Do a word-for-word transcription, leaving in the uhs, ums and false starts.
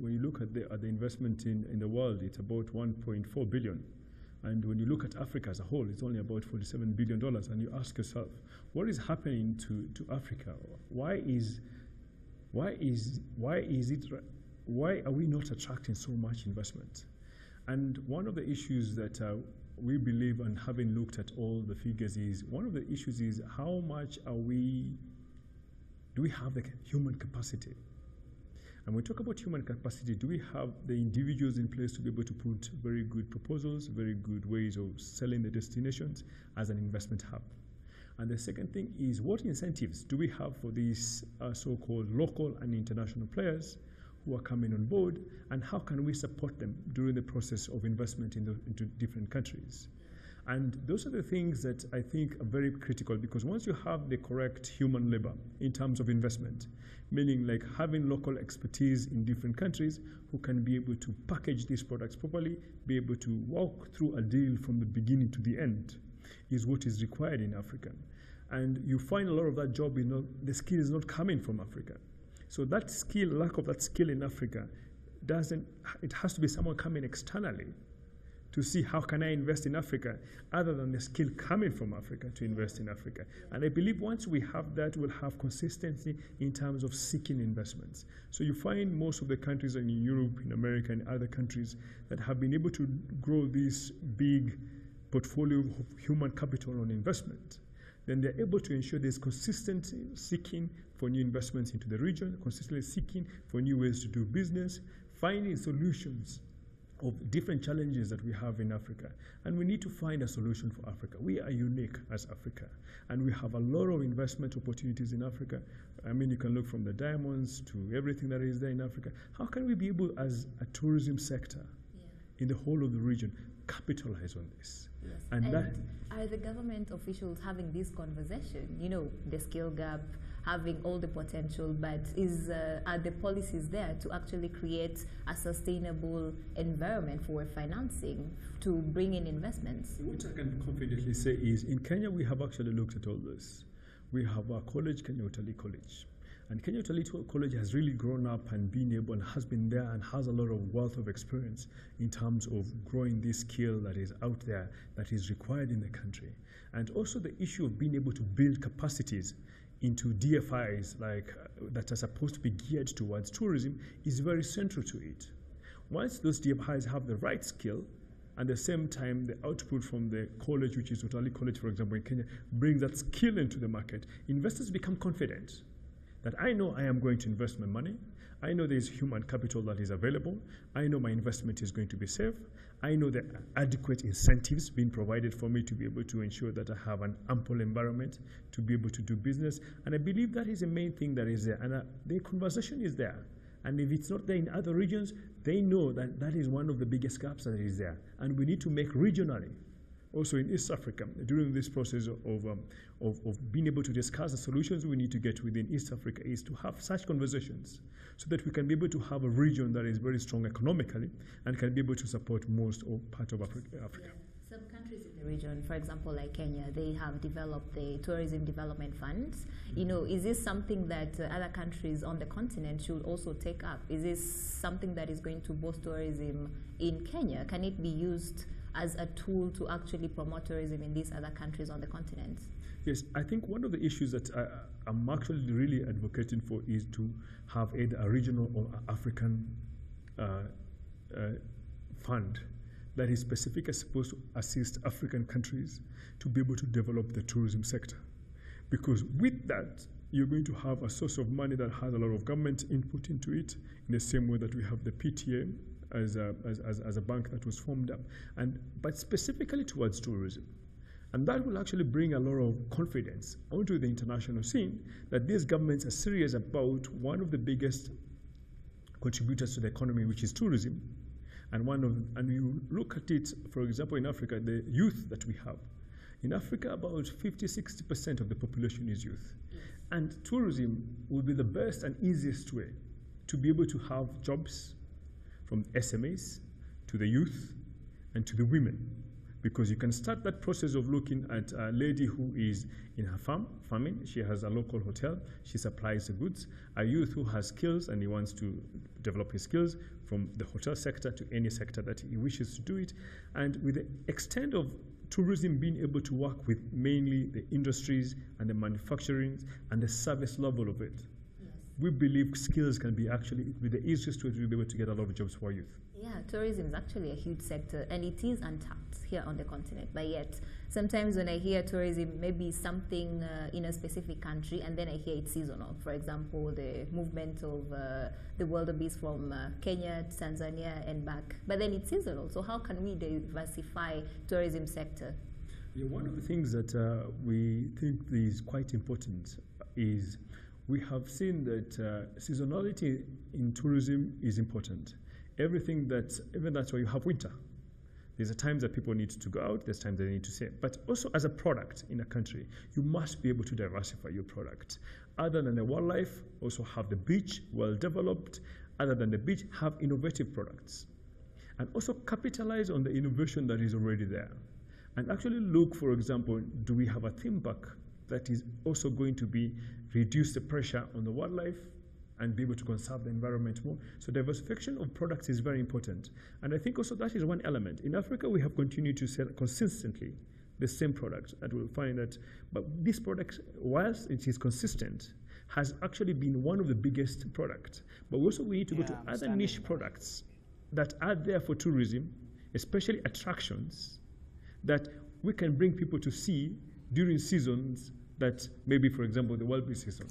When you look at the, at the investment in, in the world, it's about one point four billion. And when you look at Africa as a whole, it's only about forty-seven billion dollars. And you ask yourself, what is happening to, to Africa? Why is, why, is, why, is it, why are we not attracting so much investment? And one of the issues that uh, we believe, and having looked at all the figures, is one of the issues is how much are we, do we have the human capacity? And when we talk about human capacity, do we have the individuals in place to be able to put very good proposals, very good ways of selling the destinations as an investment hub? And the second thing is, what incentives do we have for these uh, so-called local and international players who are coming on board, and how can we support them during the process of investment in the, into different countries? And those are the things that I think are very critical, because once you have the correct human labor in terms of investment, meaning like having local expertise in different countries who can be able to package these products properly, be able to walk through a deal from the beginning to the end, is what is required in Africa. And you find a lot of that job, you know, the skill is not coming from Africa. So that skill, lack of that skill in Africa, doesn't, it has to be someone coming externally to see how can I invest in Africa, other than the skill coming from Africa to invest in Africa. And I believe once we have that, we'll have consistency in terms of seeking investments. So you find most of the countries in Europe, in America, and other countries that have been able to grow this big portfolio of human capital on investment, then they're able to ensure there's consistent seeking for new investments into the region, consistently seeking for new ways to do business, finding solutions of different challenges that we have in Africa. And we need to find a solution for Africa. We are unique as Africa, and we have a lot of investment opportunities in Africa. I mean, you can look from the diamonds to everything that is there in Africa. How can we be able, as a tourism sector, yeah, in the whole of the region, capitalize on this? Yes. And, and that are the government officials having this conversation? You know, the skill gap, having all the potential, but is uh, are the policies there to actually create a sustainable environment for financing to bring in investments? What I can confidently say is, in Kenya, we have actually looked at all this. We have our college, Kenya Utalii College. And Kenya Utalii College has really grown up and been able and has been there and has a lot of wealth of experience in terms of growing this skill that is out there that is required in the country. And also the issue of being able to build capacities into D F Is like uh, that are supposed to be geared towards tourism is very central to it. Once those D F Is have the right skill, at the same time, the output from the college, which is Utalii College, for example, in Kenya, brings that skill into the market, investors become confident that I know I am going to invest my money, I know there's human capital that is available, I know my investment is going to be safe, I know there are adequate incentives being provided for me to be able to ensure that I have an ample environment to be able to do business. And I believe that is the main thing that is there. And uh, the conversation is there. And if it's not there in other regions, they know that that is one of the biggest gaps that is there. And we need to make regionally, also in East Africa, during this process of, um, of, of being able to discuss the solutions we need to get within East Africa, is to have such conversations so that we can be able to have a region that is very strong economically and can be able to support most or part of Africa. Africa. Yeah. Some countries in the region, for example, like Kenya, they have developed the tourism development funds. Mm-hmm. You know, is this something that uh, other countries on the continent should also take up? Is this something that is going to boost tourism in Kenya? Can it be used as a tool to actually promote tourism in these other countries on the continent? Yes, I think one of the issues that I, I'm actually really advocating for is to have either a regional or African uh, uh, fund that is specifically supposed to assist African countries to be able to develop the tourism sector. Because with that, you're going to have a source of money that has a lot of government input into it, in the same way that we have the P T M, As a, as, as a bank that was formed up, and but specifically towards tourism. And that will actually bring a lot of confidence onto the international scene that these governments are serious about one of the biggest contributors to the economy, which is tourism. And one of, and you look at it, for example, in Africa, the youth that we have. In Africa, about fifty, sixty percent of the population is youth. Yes. And tourism will be the best and easiest way to be able to have jobs, from S M As to the youth and to the women. because you can start that process of looking at a lady who is in her farm, farming, she has a local hotel, she supplies the goods, a youth who has skills and he wants to develop his skills from the hotel sector to any sector that he wishes to do it, and with the extent of tourism being able to work with mainly the industries and the manufacturing and the service level of it. We believe skills can be actually the easiest way to be able to get a lot of jobs for youth. Yeah, tourism is actually a huge sector and it is untapped here on the continent. But yet, sometimes when I hear tourism, maybe something uh, in a specific country, and then I hear it's seasonal. For example, the movement of uh, the wildebeest from uh, Kenya to Tanzania and back. But then it's seasonal. So how can we diversify tourism sector? Yeah, one of the things that uh, we think is quite important is we have seen that uh, seasonality in tourism is important. Everything that, even that's why you have winter. There's a time that people need to go out, there's times they need to stay. But also as a product in a country, you must be able to diversify your product. Other than the wildlife, also have the beach well developed. Other than the beach, have innovative products. And also capitalize on the innovation that is already there. And actually look, for example, do we have a theme park that is also going to be reduce the pressure on the wildlife and be able to conserve the environment more. So diversification of products is very important. And I think also that is one element. In Africa, we have continued to sell consistently the same product. And we'll find that, but this product, whilst it is consistent, has actually been one of the biggest products. But also we need to yeah, go to I'm other niche that. products that are there for tourism, especially attractions, that we can bring people to see during seasons that maybe, for example, the wildebeest season.